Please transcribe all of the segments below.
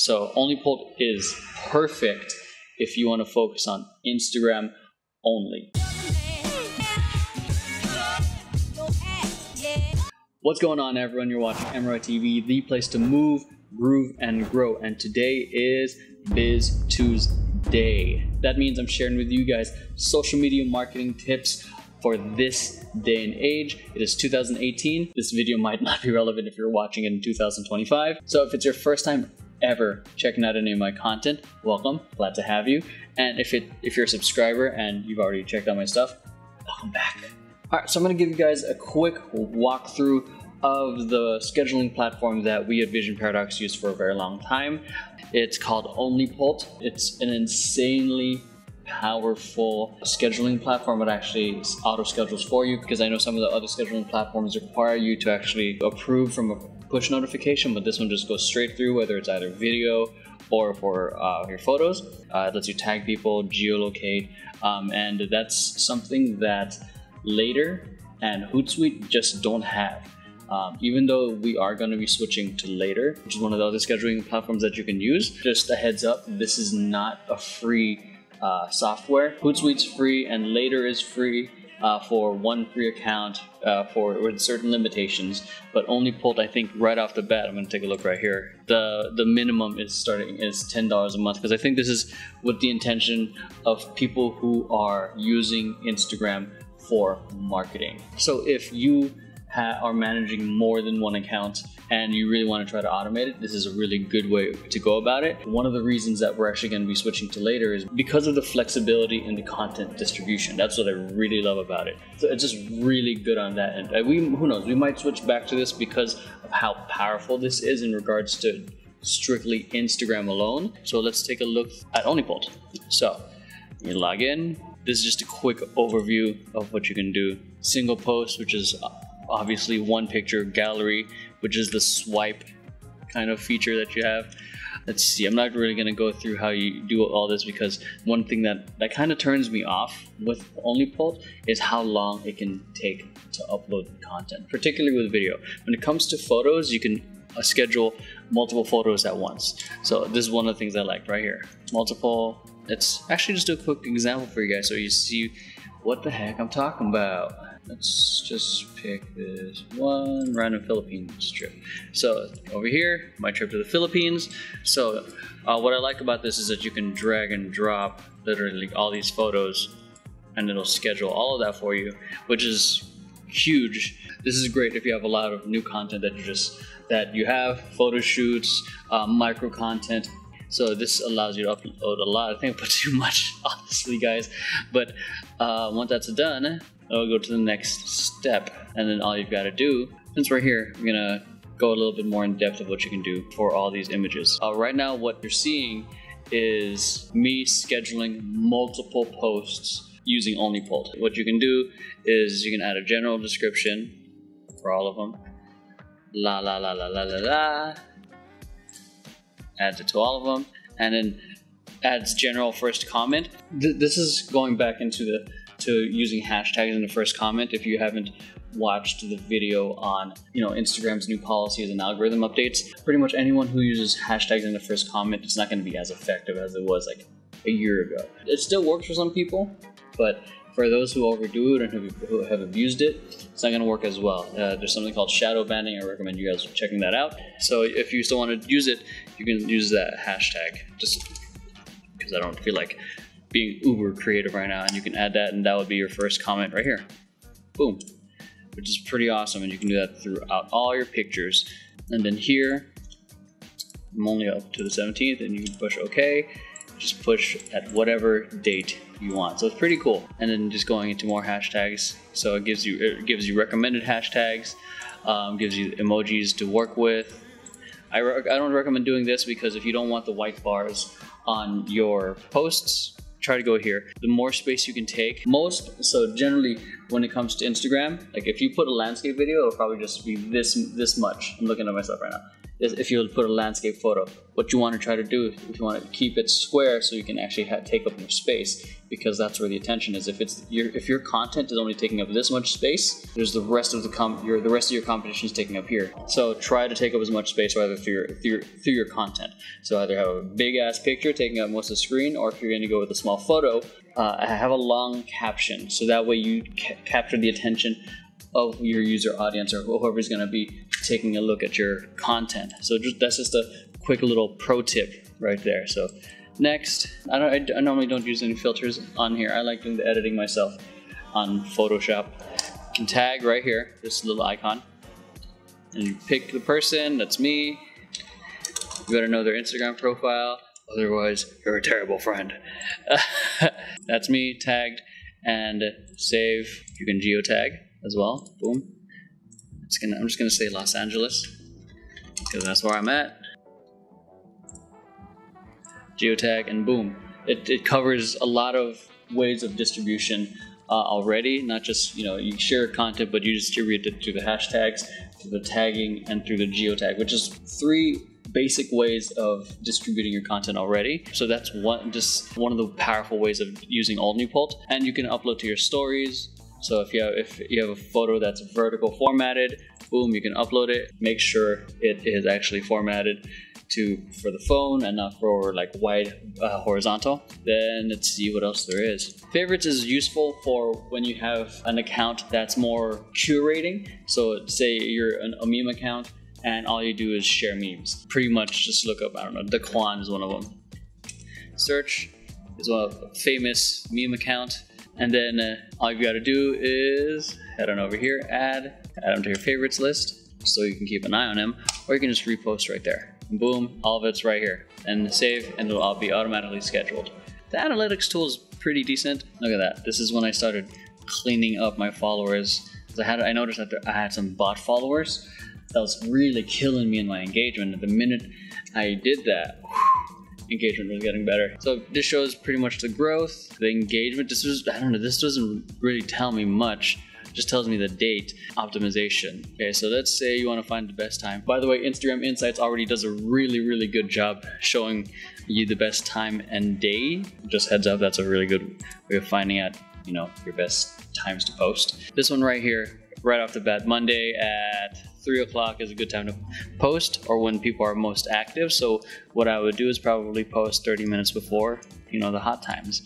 So OnlyPult is perfect if you want to focus on Instagram only. What's going on, everyone? You're watching Emeroy TV, the place to move, groove, and grow. And today is Biz Tuesday. That means I'm sharing with you guys social media marketing tips for this day and age. It is 2018. This video might not be relevant if you're watching it in 2025. So if it's your first time ever checking out any of my content, welcome, glad to have you. And if you're a subscriber and you've already checked out my stuff, welcome back. All right, so I'm gonna give you guys a quick walkthrough of the scheduling platform that we at Vision Paradox used for a very long time. It's called OnlyPult. It's an insanely powerful scheduling platform. It actually auto schedules for you, because I know some of the other scheduling platforms require you to actually approve from a push notification, but this one just goes straight through, whether it's either video or for your photos. It lets you tag people, geolocate, and that's something that Later and Hootsuite just don't have. Even though we are going to be switching to Later, which is one of the other scheduling platforms that you can use, just a heads up, this is not a free software. Hootsuite's free and Later is free for one free account with certain limitations, but OnlyPult, I think right off the bat, I'm going to take a look right here. The minimum is $10 a month, because I think this is with the intention of people who are using Instagram for marketing. So if you are managing more than one account and you really want to try to automate it, this is a really good way to go about it. One of the reasons that we're actually going to be switching to Later is because of the flexibility in the content distribution. That's what I really love about it. So it's just really good on that end. Who knows, we might switch back to this because of how powerful this is in regards to strictly Instagram alone. So let's take a look at OnlyPult. So you log in. This is just a quick overview of what you can do. Single post, which is obviously one picture. Gallery, which is the swipe kind of feature that you have. Let's see, I'm not really gonna go through how you do all this, because one thing that kind of turns me off with OnlyPult is how long it can take to upload content, particularly with video. When it comes to photos, you can schedule multiple photos at once. So this is one of the things I like right here. Multiple. Let's actually just do a quick example for you guys so you see what the heck I'm talking about. Let's just pick this one random Philippines trip. So over here, my trip to the Philippines. So what I like about this is that you can drag and drop literally all these photos and it'll schedule all of that for you, which is huge. This is great if you have a lot of new content that you have, photo shoots, micro content. So this allows you to upload a lot. I think I put too much, honestly, guys. But once that's done, I'll go to the next step. And then all you've got to do, since we're here, we're gonna go a little bit more in depth of what you can do for all these images. Right now, what you're seeing is me scheduling multiple posts using OnlyPult. What you can do is you can add a general description for all of them. La la la la la la la. Adds it to all of them, and then adds general first comment. This is going back into using hashtags in the first comment. If you haven't watched the video on Instagram's new policies and algorithm updates, pretty much anyone who uses hashtags in the first comment, it's not going to be as effective as it was like a year ago. It still works for some people, but for those who overdo it and who have abused it, it's not going to work as well. There's something called shadow banning. I recommend you guys checking that out. So if you still want to use it, you can use that hashtag, just because I don't feel like being uber creative right now. And you can add that, and that would be your first comment right here. Boom, which is pretty awesome. And you can do that throughout all your pictures. And then here, I'm only up to the 17th, and you can push OK. Just push at whatever date you want. So it's pretty cool. And then just going into more hashtags. So it gives you recommended hashtags, gives you emojis to work with. I don't recommend doing this, because if you don't want the white bars on your posts, try to go here. The more space you can take, so generally when it comes to Instagram, like if you put a landscape video, it'll probably just be this much. I'm looking at myself right now. if you'll put a landscape photo. What you want to try to do, if you want to keep it square so you can actually take up your space, because that's where the attention is. If your content is only taking up this much space, there's the rest of your competition is taking up here. So try to take up as much space either through your content. So either have a big ass picture taking up most of the screen, or if you're going to go with a small photo, have a long caption. So that way you capture the attention of your user audience or whoever's going to be taking a look at your content. So that's just a quick little pro tip right there. So next, I normally don't use any filters on here. I like doing the editing myself on Photoshop. You can tag right here, this little icon, and you pick the person. That's me. You better know their Instagram profile, otherwise you're a terrible friend. That's me, tagged, and save. You can geotag as well. Boom. I'm just gonna say Los Angeles because that's where I'm at. Geotag, and boom, it covers a lot of ways of distribution already. Not just, you know, you share content, but you distribute it through the hashtags, through the tagging, and through the geotag, which is three basic ways of distributing your content already. So that's just one of the powerful ways of using OnlyPult. And you can upload to your stories. So if you have a photo that's vertical formatted, boom, you can upload it. Make sure it is actually formatted for the phone and not for like wide horizontal. Then let's see what else there is. Favorites is useful for when you have an account that's more curating. So say you're a meme account and all you do is share memes. Pretty much just look up, I don't know, Daquan is one of them. Search is one of a famous meme account. And then all you gotta do is head on over here, add them to your favorites list so you can keep an eye on them, or you can just repost right there. And boom, all of it's right here. And save, and it'll all be automatically scheduled. The analytics tool is pretty decent. Look at that. This is when I started cleaning up my followers. I noticed that I had some bot followers. That was really killing me in my engagement. The minute I did that, engagement was getting better. So this shows pretty much the growth, the engagement. This doesn't really tell me much. It just tells me the date optimization. Okay, so let's say you want to find the best time. By the way, Instagram Insights already does a really, really good job showing you the best time and day. Just heads up, that's a really good way of finding out, you know, your best times to post. This one right here, right off the bat, Monday at 3 o'clock is a good time to post, or when people are most active. So what I would do is probably post 30 minutes before, you know, the hot times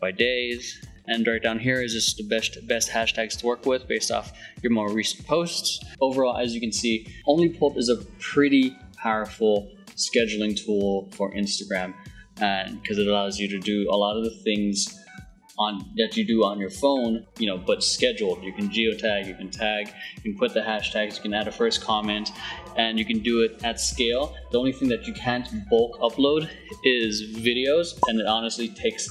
by days. And right down here is just the best hashtags to work with based off your more recent posts. Overall, as you can see, OnlyPult is a pretty powerful scheduling tool for Instagram, and because it allows you to do a lot of the things that you do on your phone, you know, but scheduled. You can geotag, you can tag, you can put the hashtags, you can add a first comment, and you can do it at scale. The only thing that you can't bulk upload is videos, and it honestly takes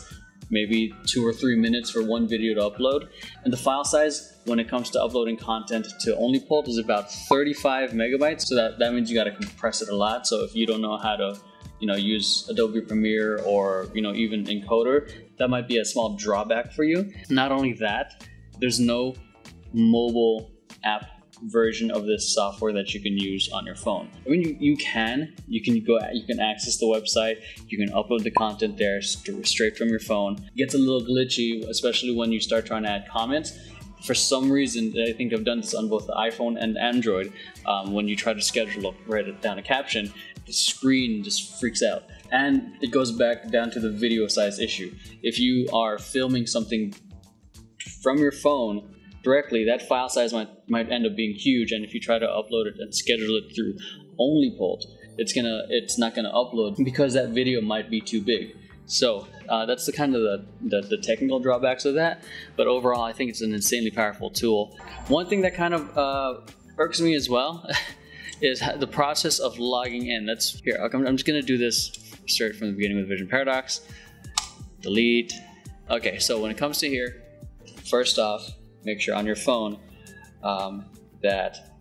maybe 2 or 3 minutes for one video to upload. And the file size when it comes to uploading content to OnlyPult is about 35 megabytes. So that means you gotta compress it a lot. So if you don't know how to, you know, use Adobe Premiere or, you know, even Encoder, that might be a small drawback for you. Not only that, there's no mobile app version of this software that you can use on your phone. I mean, you can access the website, you can upload the content there straight from your phone. It gets a little glitchy, especially when you start trying to add comments. For some reason, I think I've done this on both the iPhone and Android, when you try to schedule write down a caption, the screen just freaks out. And it goes back down to the video size issue. If you are filming something from your phone directly, that file size might end up being huge, and if you try to upload it and schedule it through OnlyPult, it's not gonna upload because that video might be too big. So that's the kind of the technical drawbacks of that. But overall, I think it's an insanely powerful tool. One thing that kind of irks me as well is the process of logging in. I'm just gonna do this straight from the beginning with Vision Paradox. Delete. Okay, so when it comes to here, first off, make sure on your phone that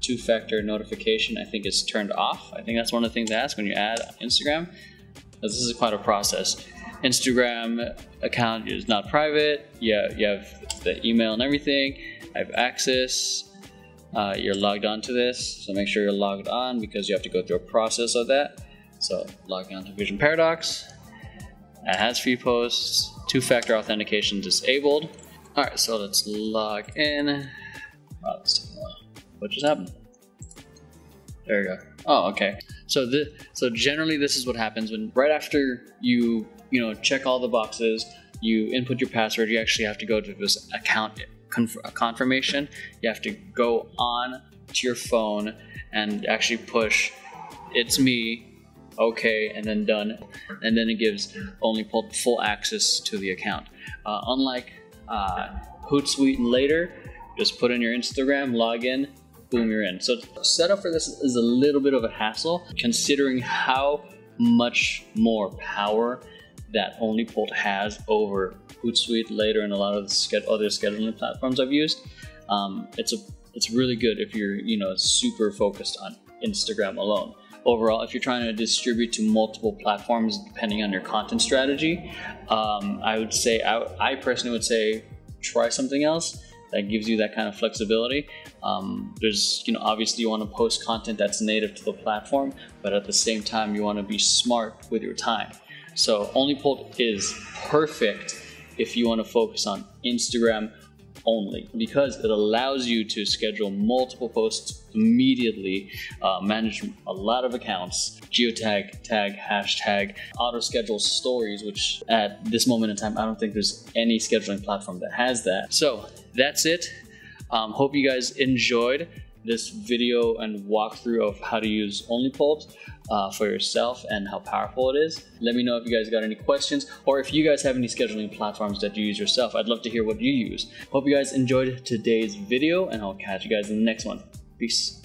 two-factor notification, I think, is turned off. I think that's one of the things to ask when you add Instagram. This is quite a process. Instagram account is not private. Yeah, you have the email and everything. I have access. you're logged on to this. So make sure you're logged on because you have to go through a process of that. So logging on to Vision Paradox. It has free posts, two-factor authentication disabled. All right, so let's log in. Wow, that's taking a while. What just happened? There you go. Oh, okay. So generally this is what happens when right after you check all the boxes, you input your password, you actually have to go to this account confirmation. You have to go on to your phone and actually push, it's me, okay, and then done, and then it gives OnlyPult full access to the account. Unlike Hootsuite and Later, just put in your Instagram, log in, boom, you're in. So setup for this is a little bit of a hassle, considering how much more power that OnlyPult has over Hootsuite, Later, and a lot of the other scheduling platforms I've used. It's really good if you're super focused on Instagram alone. Overall, if you're trying to distribute to multiple platforms, depending on your content strategy, I personally would say try something else that gives you that kind of flexibility. There's, obviously you want to post content that's native to the platform, but at the same time, you want to be smart with your time. So OnlyPult is perfect if you want to focus on Instagram only, because it allows you to schedule multiple posts immediately, manage a lot of accounts, geotag, tag, hashtag, auto schedule stories, which at this moment in time, I don't think there's any scheduling platform that has that. So that's it. Hope you guys enjoyed this video and walkthrough of how to use OnlyPult for yourself and how powerful it is. Let me know if you guys got any questions, or if you guys have any scheduling platforms that you use yourself. I'd love to hear what you use. Hope you guys enjoyed today's video, and I'll catch you guys in the next one. Peace.